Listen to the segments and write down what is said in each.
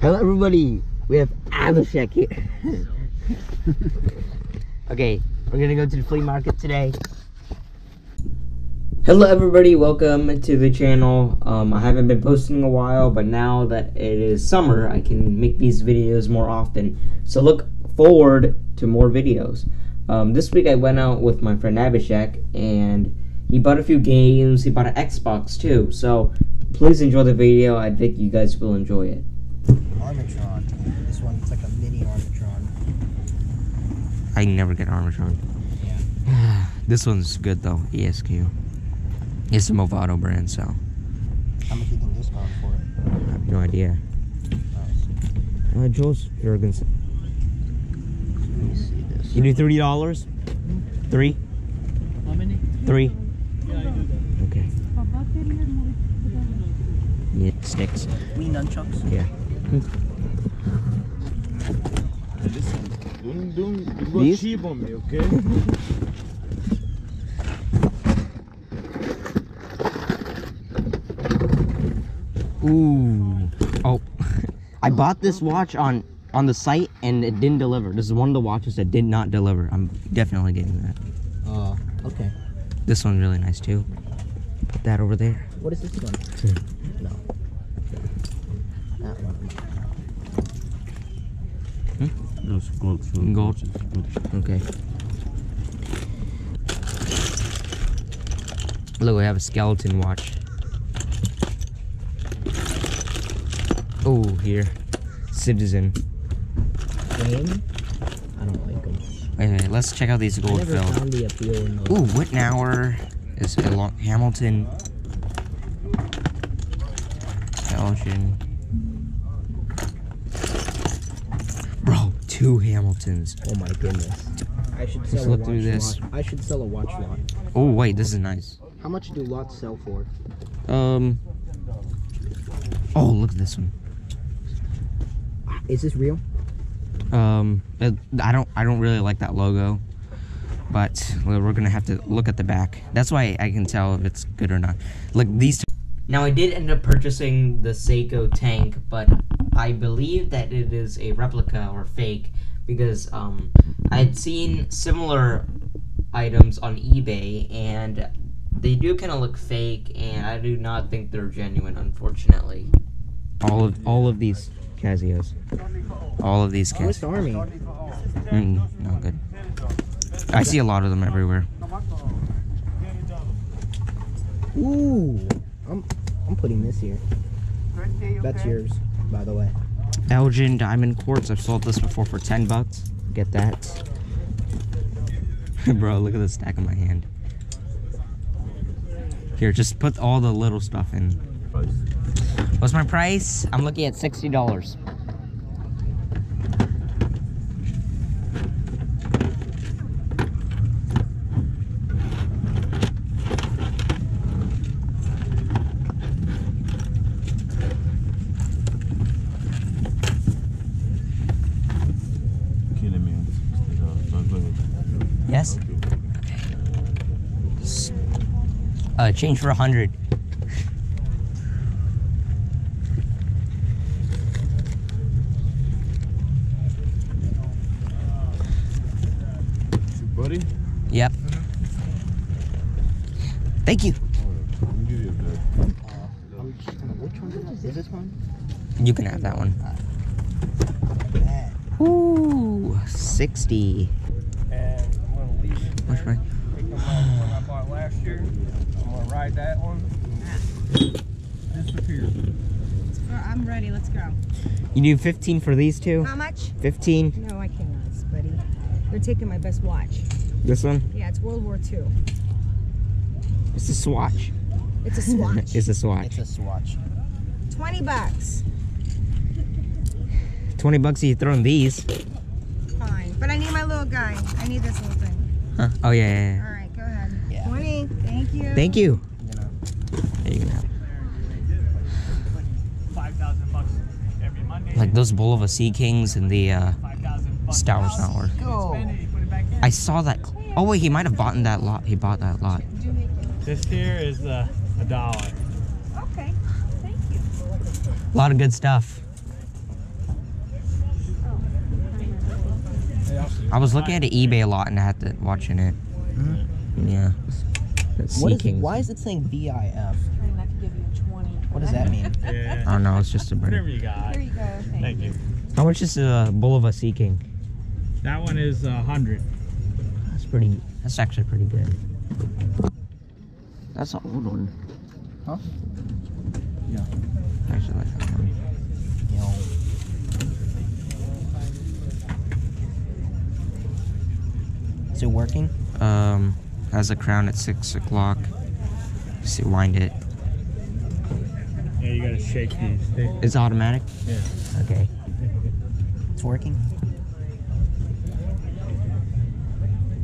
Hello everybody, we have Abhishek here. Okay, we're gonna go to the flea market today. Hello everybody, welcome to the channel. I haven't been posting in a while, but now that it is summer, I can make these videos more often. So look forward to more videos. This week I went out with my friend Abhishek, and he bought a few games, he bought an Xbox too. So please enjoy the video, I think you guys will enjoy it. Armatron. This one's like a mini Armatron. I never get Armatron. Yeah. This one's good though, ESQ. It's a Movado brand, so. How much do you think this cost for it? I have no idea. Nice. Jules Jürgensen. Let me see this. You do $30? Three? How many? Three. Yeah, I do that. Okay. Yeah, sticks. We nunchucks? Yeah. Listen, don't go cheap on me, okay? Ooh. Oh. I bought this watch on the site and it didn't deliver. This is one of the watches that did not deliver. I'm definitely getting that. Oh, okay. This one's really nice too. Put that over there. What is this one? No. That one. Those gold. Okay. Look, we have a skeleton watch. Oh, here. Citizen. Same? I don't like them. Wait a minute, let's check out these gold fill. Ooh, Wittenauer. Is it Hamilton? Belgian. Bro, two Hamiltons. Oh my goodness. I should sell a watch through this. Lot. I should sell a watch lot. Oh wait, this is nice. How much do lots sell for? Oh, look at this one. Is this real? I don't really like that logo, but we're gonna have to look at the back. That's why I can tell if it's good or not. Like these two. Now I did end up purchasing the Seiko tank, but I believe that it is a replica or fake because I had seen similar items on eBay and they do kind of look fake, and I do not think they're genuine, unfortunately. All of these Casios. All of these Casios. What's the army? No good. I see a lot of them everywhere. Ooh, I'm putting this here. That's yours, by the way. Elgin diamond quartz. I've sold this before for $10. Get that. Bro, look at the stack in my hand. Here, just put all the little stuff in. What's my price? I'm looking at $60. Yes? Change for 100. Buddy? Yep. Thank you. Which one is this one? You can have that one. Ooh, 60. Which way? I'm gonna ride that one. Disappear. I'm ready, let's go. You do 15 for these two? How much? 15. No, I cannot, buddy. They're taking my best watch. This one? Yeah, it's World War II. It's a Swatch. It's a Swatch. It's a Swatch. It's a Swatch. $20. $20 you throw in these. Fine. But I need my little guy. I need this little thing. Huh? Oh yeah. All right, go ahead. Yeah. 20. Thank you. Thank you. There you go. 5,000 bucks every Monday. Like those bowl of a Sea Kings and the Stowers not work. I saw that. Oh wait, he might have bought in that lot. He bought that lot. This here is $1. Okay. Thank you. A lot of good stuff. I was looking at eBay a lot and I had to watch it. Mm-hmm. Yeah. Why is it saying BIF? What does that mean? Yeah. I don't know. It's just a brand. Whatever you got. There you go. Thank you. How much is a bull of a Sea King? That one is 100. That's pretty. That's actually pretty good. That's an old one. Huh? Yeah. I actually like that one. Yeah. Is it working? Has a crown at 6 o'clock. See, wind it. Yeah, you gotta shake these things. It's automatic? Yeah. Okay. It's working?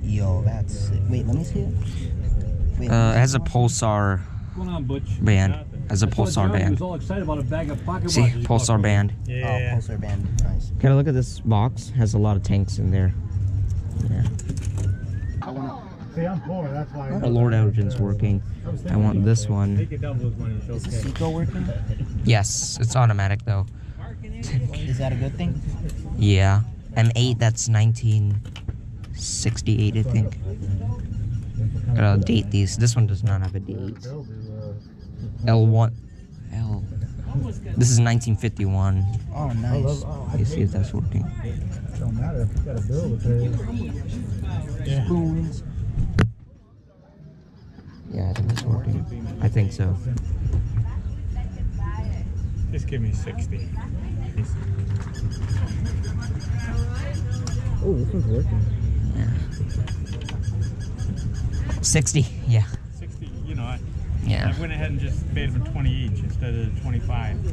Yo, that's it. Wait, let me see it. Wait, it has a Pulsar band. As a Pulsar band. I was all excited about a bag of pocket watches. See, Pulsar band. Yeah. Oh, Pulsar band. Nice. Can I look at this box? Has a lot of tanks in there. Yeah. See, I'm poor, that's why. The Lord Elgin's working. I want this one. Is the Seiko working? Yes, it's automatic though. Is that a good thing? Yeah. M8, that's 1968, I think. Gotta date these. This one does not have a date. L1. L. This is 1951. Oh, nice. You see if that's working. Don't matter if you got a bill with it. Spoons. Yeah, I think it's working. I think so. Just give me 60. Oh, this one's working. Yeah. 60. Yeah. 60. You know. Yeah. I went ahead and just paid them 20 each instead of 25.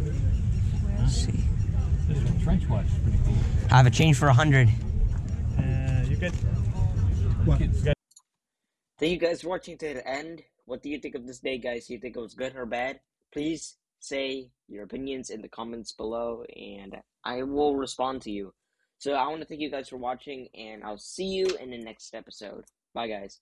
Let's see. This is a French watch. It's pretty cool. I have a change for 100. You got. What? Thank you guys for watching to the end. What do you think of this day, guys? Do you think it was good or bad? Please say your opinions in the comments below, and I will respond to you. So I want to thank you guys for watching, and I'll see you in the next episode. Bye, guys.